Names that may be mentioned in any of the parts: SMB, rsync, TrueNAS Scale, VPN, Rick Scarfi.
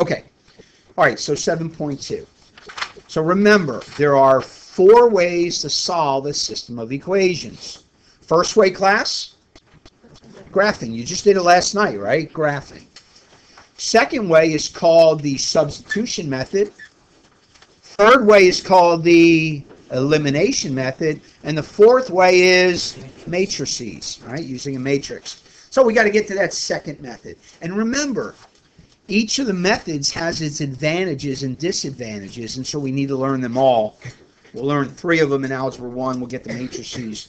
Okay. All right, so 7.2. So remember, there are 4 ways to solve a system of equations. First way, class, graphing. You just did it last night, right? Graphing. Second way is called the substitution method. Third way is called the elimination method. And the fourth way is matrices, right? Using a matrix. So we got to get to that second method. And remember, each of the methods has its advantages and disadvantages, and so we need to learn them all. We'll learn 3 of them in Algebra 1. We'll get the matrices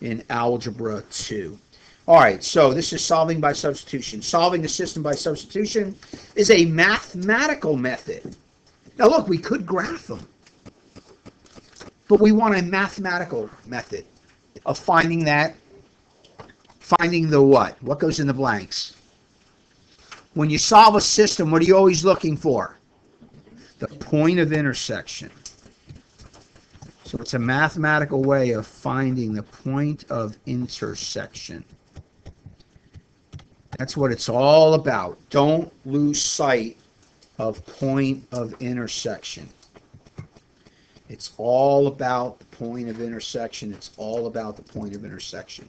in Algebra 2. All right, so this is solving by substitution. Solving a system by substitution is a mathematical method. Now, look, we could graph them, but we want a mathematical method of finding that, finding the what? What goes in the blanks? When you solve a system, what are you always looking for? The point of intersection. So it's a mathematical way of finding the point of intersection. That's what it's all about. Don't lose sight of point of intersection. It's all about the point of intersection. It's all about the point of intersection.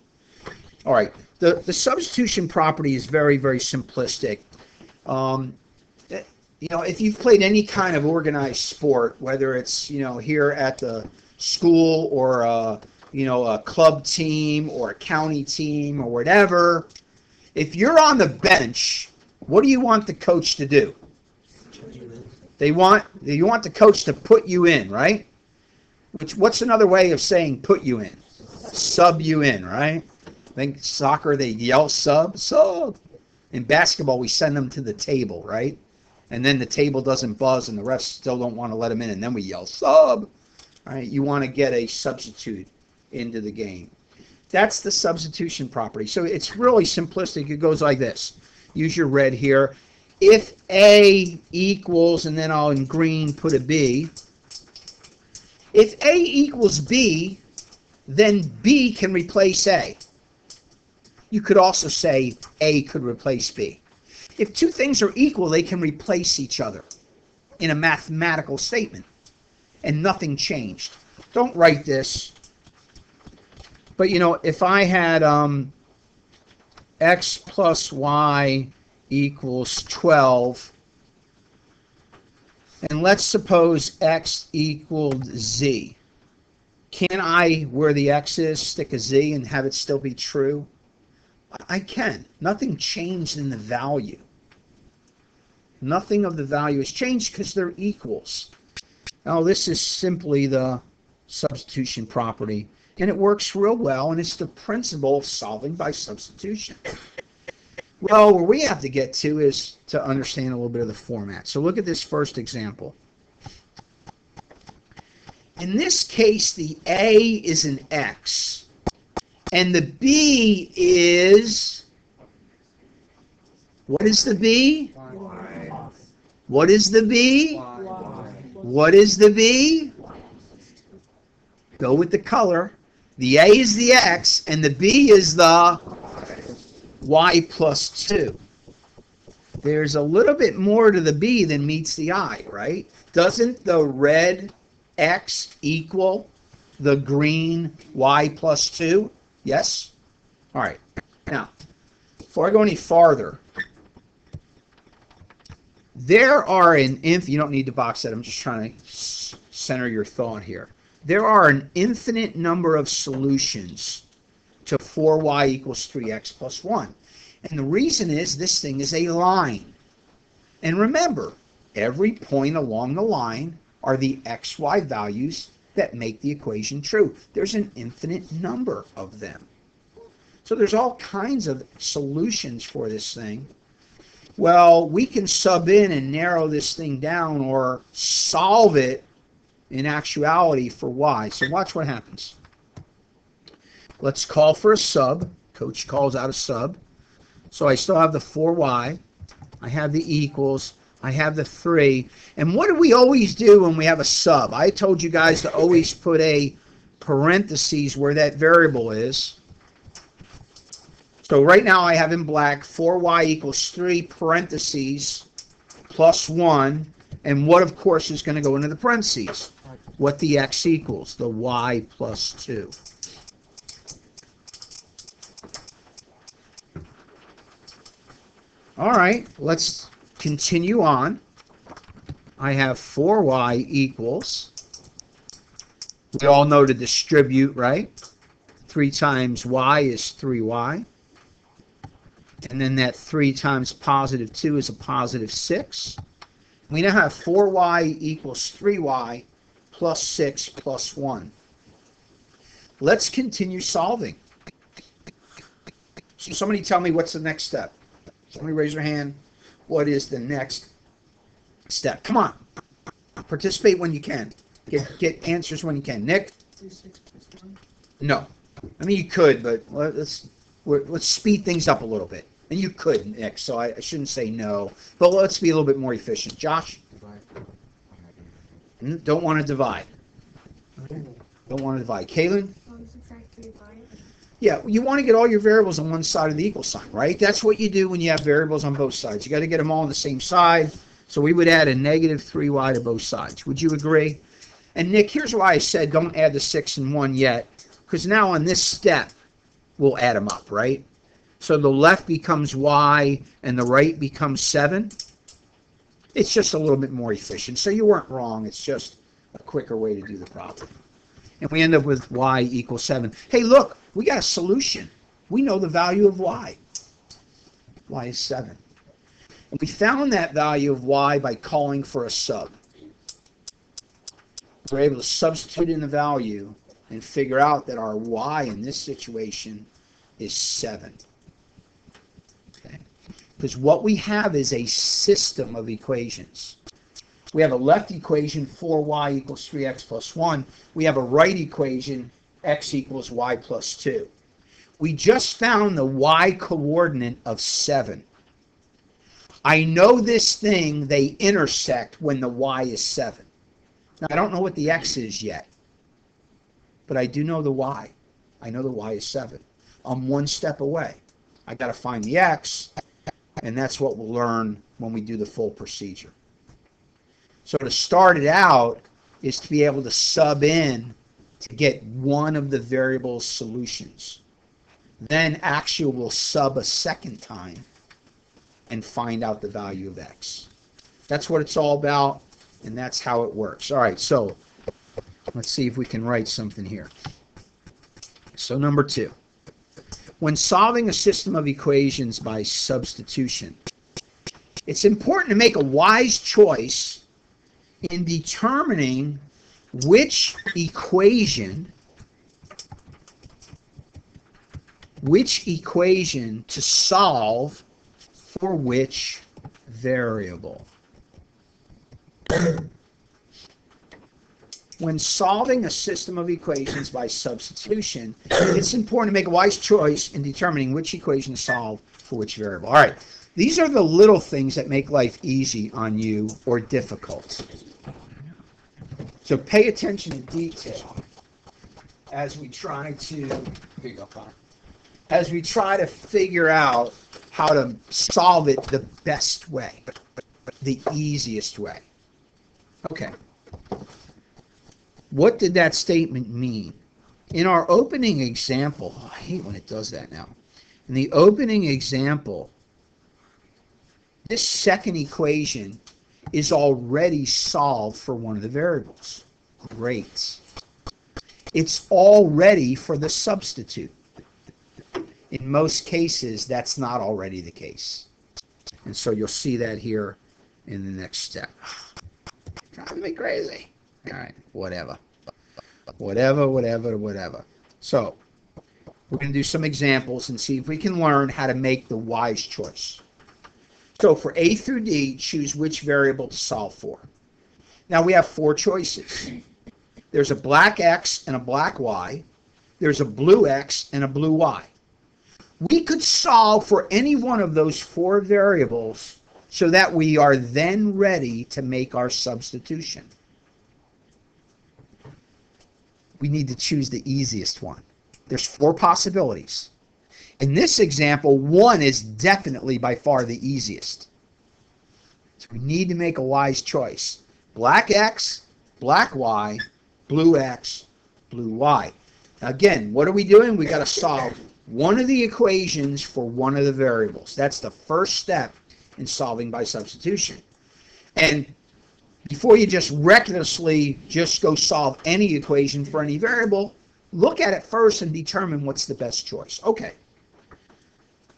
All right, the substitution property is very, very simplistic. You know, if you've played any kind of organized sport, whether it's, you know, here at the school or, you know, a club team or a county team or whatever, if you're on the bench, what do you want the coach to do? You want the coach to put you in, right? Which, what's another way of saying put you in? Sub you in, right? I think soccer, they yell sub, sub. In basketball, we send them to the table, right? And then the table doesn't buzz and the refs still don't want to let them in, and then we yell sub. All right, you want to get a substitute into the game. That's the substitution property. So it's really simplistic. It goes like this. Use your red here. If A equals, and then I'll in green put a B. If A equals B, then B can replace A. You could also say A could replace B. If 2 things are equal, they can replace each other in a mathematical statement, and nothing changed. Don't write this. But, you know, if I had x plus y equals 12, and let's suppose x equaled z, can I, where the x is, stick a z and have it still be true? I can. Nothing changed in the value. Nothing of the value has changed because they're equals. Now, this is simply the substitution property, and it works real well, and it's the principle of solving by substitution. Well, where we have to get to is to understand a little bit of the format. So look at this first example. In this case, the A is an X. And the B is, what is the B? Y. What is the B? Y. What is the B? Go with the color. The A is the X, and the B is the Y plus 2. There's a little bit more to the B than meets the eye, right? Doesn't the red X equal the green Y plus 2? Yes? All right. Now, before I go any farther, there are an infinite, you don't need to box that, I'm just trying to center your thought here. There are an infinite number of solutions to 4y equals 3x plus 1. And the reason is this thing is a line. And remember, every point along the line are the xy values that make the equation true. There's an infinite number of them. So there's all kinds of solutions for this thing. Well, we can sub in and narrow this thing down or solve it in actuality for y. So watch what happens. Let's call for a sub. Coach calls out a sub. So I still have the 4y. I have the equals. I have the 3. And what do we always do when we have a sub? I told you guys to always put a parentheses where that variable is. So right now I have in black 4y equals 3 parentheses plus 1, and what, of course, is going to go into the parentheses? What the x equals, the y plus 2. All right, let's continue on. I have 4y equals, we all know to distribute, right? 3 times y is 3y. And then that 3 times positive 2 is a positive 6. We now have 4y equals 3y plus 6 plus 1. Let's continue solving. So somebody tell me what's the next step. Somebody raise your hand. What is the next step? Come on. Participate when you can. Get answers when you can. Nick? 2, 6 plus 1? No. I mean, you could, but let's speed things up a little bit. And you could, Nick, so I shouldn't say no. But let's be a little bit more efficient. Josh? Divide. Don't want to divide. Don't want to divide. Kaylin? Yeah, you want to get all your variables on one side of the equal sign, right? That's what you do when you have variables on both sides. You got to get them all on the same side. So we would add a negative 3y to both sides. Would you agree? And Nick, here's why I said don't add the 6 and 1 yet, because now on this step, we'll add them up, right? So the left becomes y and the right becomes 7. It's just a little bit more efficient. So you weren't wrong. It's just a quicker way to do the problem. And we end up with y equals 7. Hey, look, we got a solution. We know the value of y. Y is 7. And we found that value of y by calling for a sub. We're able to substitute in the value and figure out that our y in this situation is 7. Okay? Because what we have is a system of equations. We have a left equation, 4y equals 3x plus 1. We have a right equation, x equals y plus 2. We just found the y coordinate of 7. I know this thing, they intersect when the y is 7. Now, I don't know what the x is yet, but I do know the y. I know the y is 7. I'm one step away. I got to find the x, and that's what we'll learn when we do the full procedure. So to start it out is to be able to sub in to get one of the variable's solutions. Then actually we'll sub a second time and find out the value of x. That's what it's all about, and that's how it works. All right, so let's see if we can write something here. So number 2. When solving a system of equations by substitution, it's important to make a wise choice in determining which equation to solve for which variable. When solving a system of equations by substitution, it's important to make a wise choice in determining which equation to solve for which variable. All right, these are the little things that make life easy on you or difficult. So pay attention to detail as we try to, here you go, Connor, as we try to figure out how to solve it the best way, the easiest way. Okay. What did that statement mean? In our opening example, oh, I hate when it does that now. In the opening example, this second equation is already solved for one of the variables. Great. It's already for the substitute. In most cases, that's not already the case. And so you'll see that here in the next step. Driving me crazy. All right, whatever. Whatever. So we're going to do some examples and see if we can learn how to make the wise choice. So for A through D, choose which variable to solve for. Now we have 4 choices. There's a black X and a black Y. There's a blue X and a blue Y. We could solve for any one of those 4 variables so that we are then ready to make our substitution. We need to choose the easiest one. There's 4 possibilities. In this example, 1 is definitely by far the easiest. So we need to make a wise choice. Black X, black Y, blue X, blue Y. Again, what are we doing? We got to solve one of the equations for one of the variables. That's the first step in solving by substitution. And before you just recklessly just go solve any equation for any variable, look at it first and determine what's the best choice. Okay.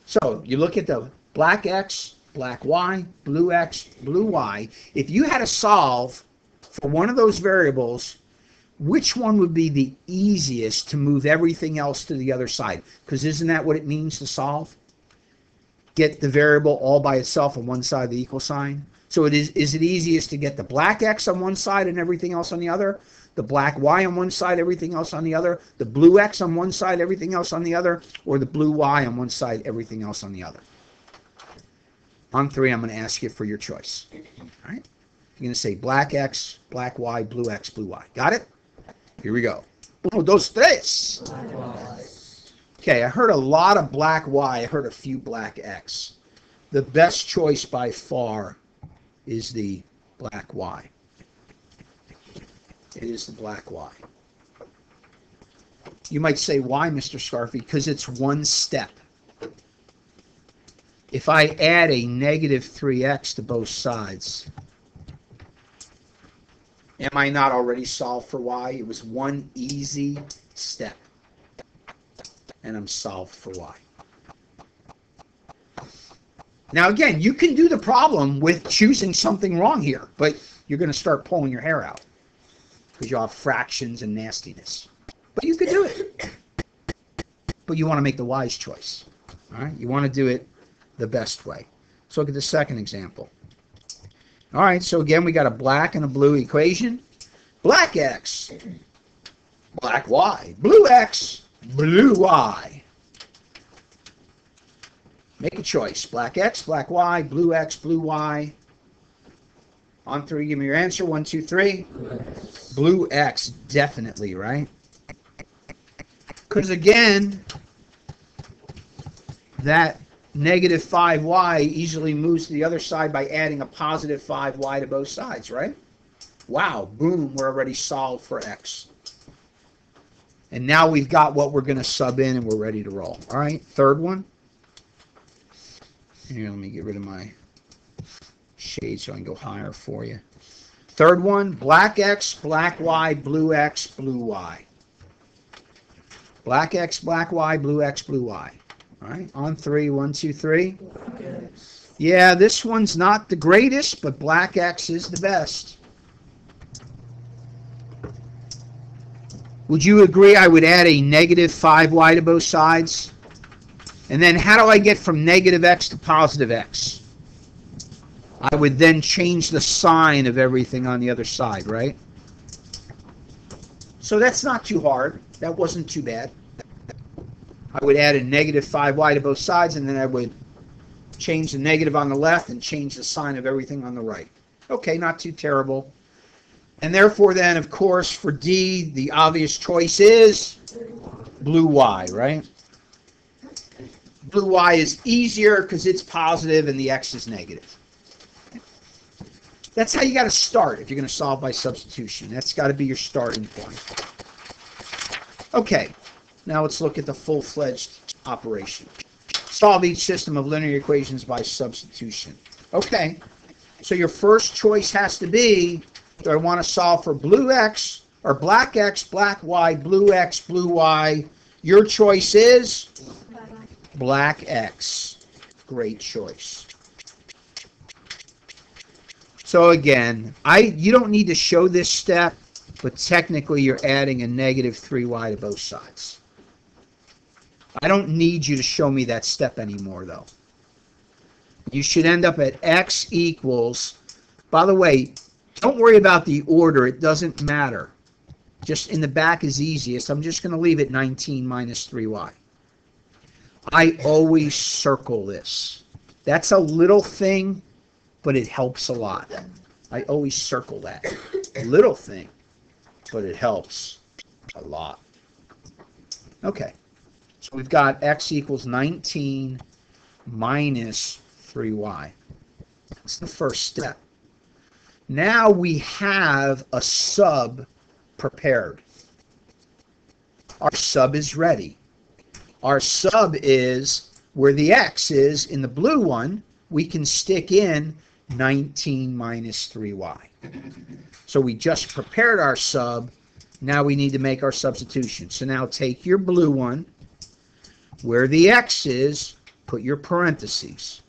So you look at the black X, black Y, blue X, blue Y. If you had to solve for one of those variables, which one would be the easiest to move everything else to the other side? Because isn't that what it means to solve? Get the variable all by itself on one side of the equal sign. So it is it easiest to get the black X on one side and everything else on the other, the black Y on one side, everything else on the other, the blue X on one side, everything else on the other, or the blue Y on one side, everything else on the other? On three, I'm going to ask you for your choice. All right? You're going to say black X, black Y, blue X, blue Y. Got it? Here we go. Uno, dos, tres. Okay, I heard a lot of black Y. I heard a few black X. The best choice by far is the black Y. It is the black Y. You might say, why, Mr. Scarfi? Because it's one step. If I add a negative 3x to both sides, am I not already solved for Y? It was one easy step, and I'm solved for Y. Now, again, you can do the problem with choosing something wrong here, but you're going to start pulling your hair out because you'll have fractions and nastiness. But you could do it. But you want to make the wise choice. All right? You want to do it the best way. So look at the second example. All right, so again, we got a black and a blue equation. Black X, black Y, blue X, blue Y. Make a choice. Black X, black Y, blue X, blue Y. On three, give me your answer. One, two, three. Blue X, definitely, right? Because again, that negative 5y easily moves to the other side by adding a positive 5y to both sides, right? Wow, boom, we're already solved for X. And now we've got what we're going to sub in and we're ready to roll. All right, third one. Here, let me get rid of my shade so I can go higher for you. Third one, black X, black Y, blue X, blue Y. Black X, black Y, blue X, blue Y. All right, on three, one, two, three. Yeah, this one's not the greatest, but black X is the best. Would you agree I would add a negative 5y to both sides? And then how do I get from negative X to positive X? I would then change the sign of everything on the other side, right? So that's not too hard. That wasn't too bad. I would add a negative 5y to both sides, and then I would change the negative on the left and change the sign of everything on the right. Okay, not too terrible. And therefore then, of course, for D, the obvious choice is blue Y, right? Blue Y is easier because it's positive and the X is negative. That's how you got to start if you're going to solve by substitution. That's got to be your starting point. Okay, now let's look at the full-fledged operation. Solve each system of linear equations by substitution. Okay, so your first choice has to be, do I want to solve for blue X or black X, black Y, blue X, blue Y? Your choice is black X. Great choice. So again, you don't need to show this step, but technically you're adding a negative 3y to both sides. I don't need you to show me that step anymore, though. You should end up at X equals, by the way, don't worry about the order. It doesn't matter. Just in the back is easiest. I'm just going to leave it 19 minus 3y. I always circle this. That's a little thing, but it helps a lot. I always circle that. A little thing, but it helps a lot. Okay. So we've got X equals 19 minus 3y. That's the first step. Now we have a sub prepared. Our sub is ready. Our sub is where the x is in the blue one, we can stick in 19 minus 3y. So we just prepared our sub. Now we need to make our substitution. So now take your blue one, where the x is, put your parentheses.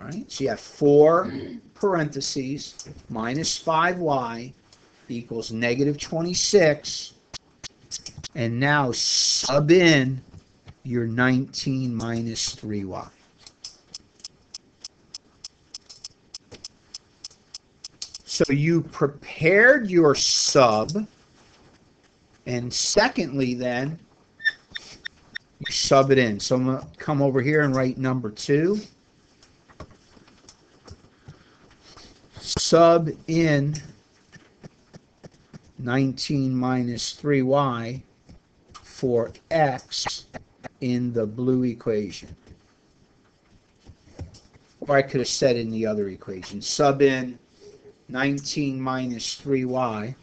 All right, so you have 4 parentheses minus 5y equals negative 26. And now sub in your 19 minus 3y. So you prepared your sub, and secondly then, you sub it in. So I'm going to come over here and write number 2. Sub in 19 minus 3y for x in the blue equation. Or I could have said in the other equation. Sub in 19 minus 3y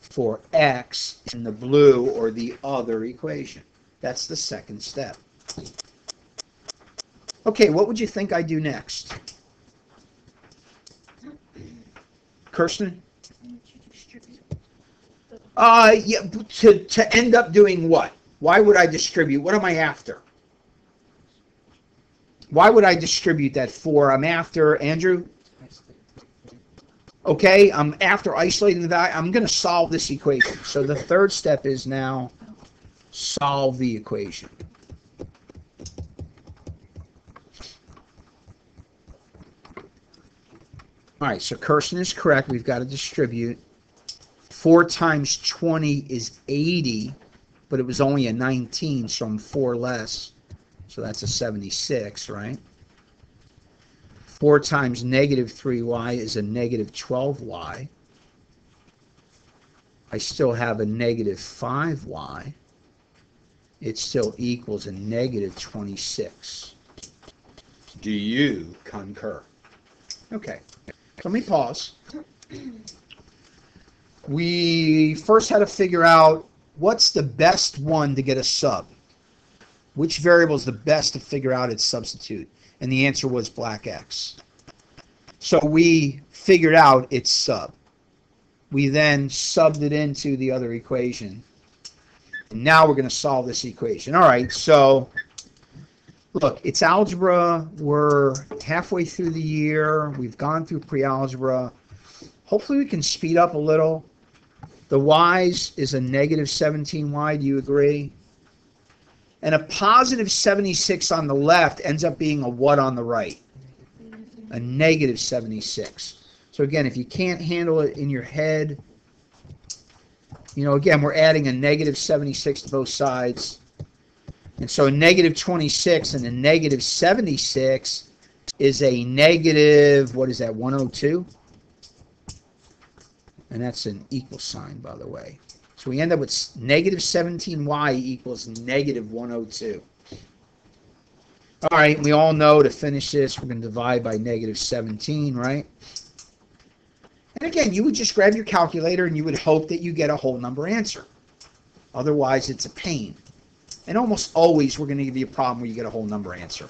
for x in the blue or the other equation. That's the second step. Okay, what would you think I do next? Kirsten? Yeah, to end up doing what? Why would I distribute? What am I after? Why would I distribute that 4? I'm after, Andrew? Okay, I'm after isolating the value. I'm going to solve this equation. So the third step is now solve the equation. All right, so Kirsten is correct. We've got to distribute. 4 times 20 is 80, but it was only a 19, so I'm 4 less. So that's a 76, right? 4 times negative 3y is a negative 12y. I still have a negative 5y. It still equals a negative 26. Do you concur? Okay. Let me pause. We first had to figure out what's the best one to get a sub. Which variable is the best to figure out its substitute? And the answer was black x. So we figured out its sub. We then subbed it into the other equation. And now we're going to solve this equation. All right, so look, it's algebra. We're halfway through the year. We've gone through pre-algebra. Hopefully we can speed up a little. The y's is a negative 17y. Do you agree? And a positive 76 on the left ends up being a what on the right? A negative 76. So again, if you can't handle it in your head, you know, again, we're adding a negative 76 to both sides. And so a negative 26 and a negative 76 is a negative, what is that, 102? And that's an equal sign, by the way. So we end up with negative 17y equals negative 102. All right, we all know to finish this, we're going to divide by negative 17, right? And again, you would just grab your calculator and you would hope that you get a whole number answer. Otherwise, it's a pain. And almost always, we're going to give you a problem where you get a whole number answer.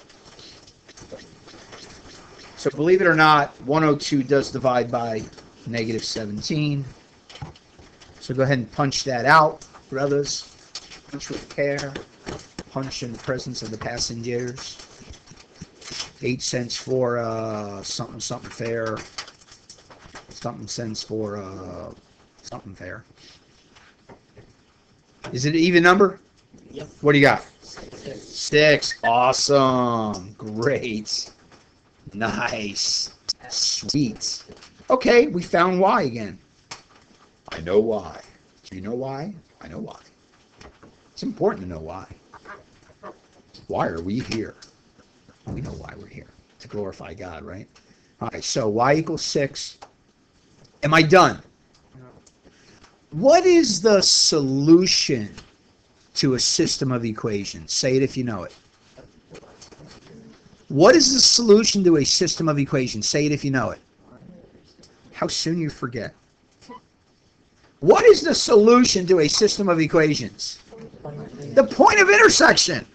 So believe it or not, 102 does divide by negative 17. So go ahead and punch that out, brothers. Punch with care. Punch in the presence of the passengers. 8 cents for something, something fair. Something cents for something fair. Is it an even number? Yep. What do you got? 6. Awesome. Great. Nice. Sweet. Okay, we found y again. I know why. Do you know why? I know why. It's important to know why. Why are we here? We know why we're here. To glorify God, right? All right, so y equals 6. Am I done? What is the solution to a system of equations? Say it if you know it. What is the solution to a system of equations? Say it if you know it. How soon you forget. What is the solution to a system of equations? The point of intersection.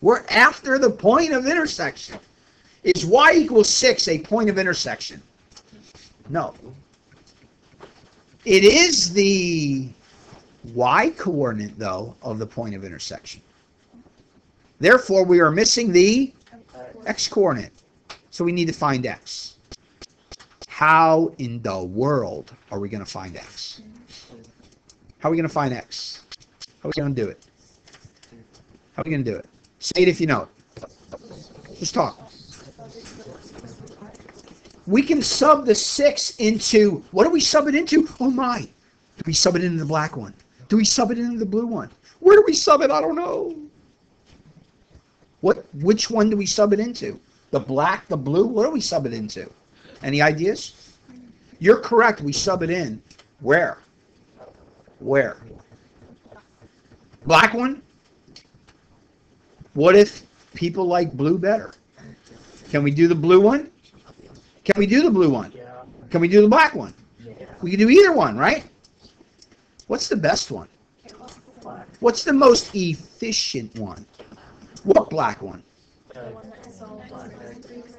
We're after the point of intersection. Is y equals 6 a point of intersection? No. It is the y-coordinate, though, of the point of intersection. Therefore, we are missing the x-coordinate. So we need to find x. How in the world are we going to find x? How are we going to find x? How are we going to do it? How are we going to do it? Say it if you know it. Just talk. We can sub the 6 into, what do we sub it into? Oh my. Do we sub it into the black one? Do we sub it into the blue one? Where do we sub it? I don't know. Which one do we sub it into? The black, the blue? What do we sub it into? Any ideas? You're correct. We sub it in. Where? Where? Black one? What if people like blue better? Can we do the blue one? Can we do the blue one? Can we do the black one? We can do either one, right? What's the best one? What's the most efficient one? What black one?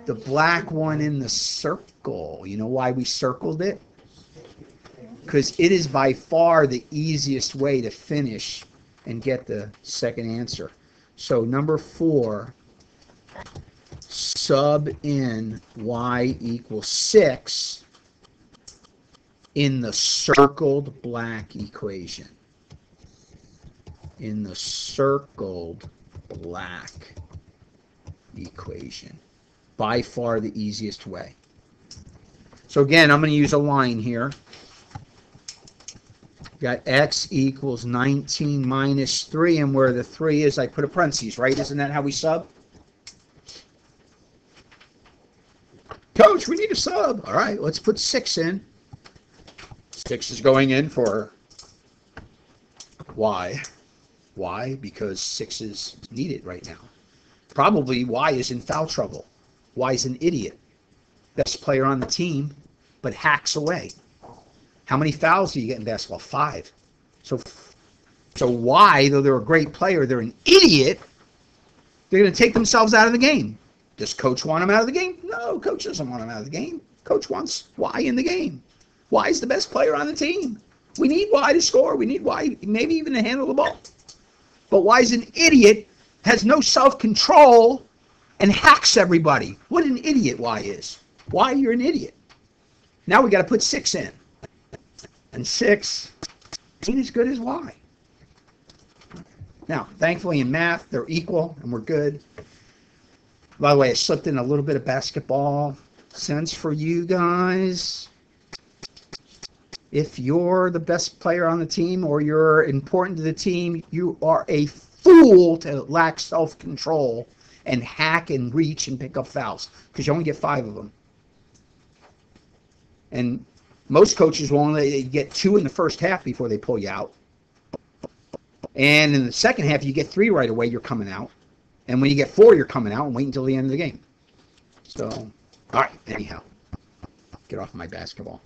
The black one in the circle. You know why we circled it? Because it is by far the easiest way to finish and get the second answer. So number 4, sub in y equals 6 in the circled black equation. In the circled black equation. By far the easiest way. So again, I'm going to use a line here. Got x equals 19 minus 3, and where the 3 is, I put a parentheses, right? Isn't that how we sub? Coach, we need a sub. All right, let's put 6 in. 6 is going in for y. Why? Because 6 is needed right now. Probably y is in foul trouble. Y is an idiot. Best player on the team, but hacks away. How many fouls do you get in basketball? 5. So why, though they're a great player, they're an idiot, they're going to take themselves out of the game. Does Coach want them out of the game? No, Coach doesn't want them out of the game. Coach wants Y in the game. Y is the best player on the team. We need Y to score. We need Y maybe even to handle the ball. But Y is an idiot, has no self-control, and hacks everybody. What an idiot Y is. Y, you're an idiot. Now we got to put 6 in. And 6 ain't as good as y. Now, thankfully in math, they're equal and we're good. By the way, I slipped in a little bit of basketball sense for you guys. If you're the best player on the team or you're important to the team, you are a fool to lack self-control and hack and reach and pick up fouls because you only get 5 of them. And most coaches will only get 2 in the first half before they pull you out. And in the second half, you get 3 right away, you're coming out. And when you get 4, you're coming out and waiting until the end of the game. So, all right, anyhow, get off my basketball.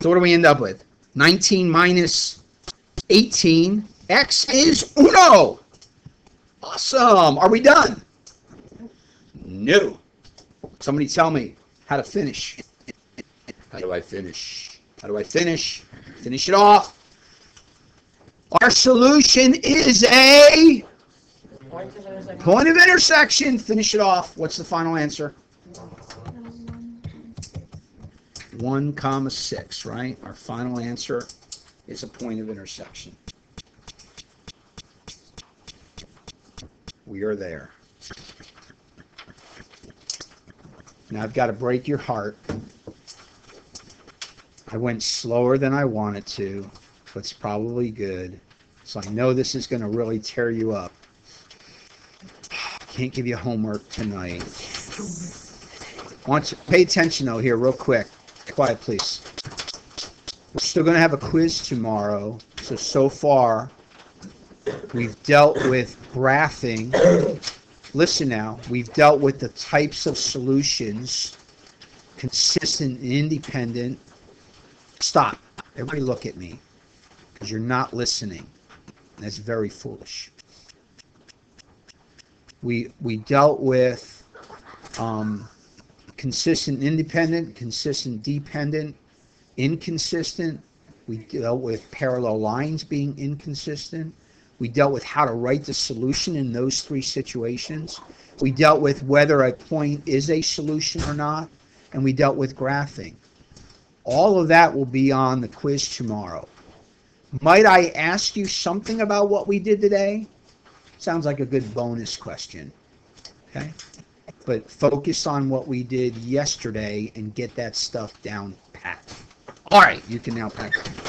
So what do we end up with? 19 minus 18. X is uno. Awesome. Are we done? No. Somebody tell me how to finish. How do I finish? How do I finish? Finish it off. Our solution is a point of intersection. Finish it off. What's the final answer? 1, 6, right? Our final answer is a point of intersection. We are there. Now I've got to break your heart. I went slower than I wanted to, but it's probably good. So I know this is going to really tear you up. Can't give you homework tonight. I want you to pay attention, though, here real quick. Quiet, please. We're still going to have a quiz tomorrow. So far, we've dealt with graphing Listen now, we've dealt with the types of solutions, consistent and independent. Stop. Everybody look at me, because you're not listening. That's very foolish. We dealt with consistent, independent, consistent, dependent, inconsistent. We dealt with parallel lines being inconsistent. We dealt with how to write the solution in those three situations. We dealt with whether a point is a solution or not, and we dealt with graphing. All of that will be on the quiz tomorrow. Might I ask you something about what we did today? Sounds like a good bonus question, okay? But focus on what we did yesterday and get that stuff down pat. All right, you can now pack up.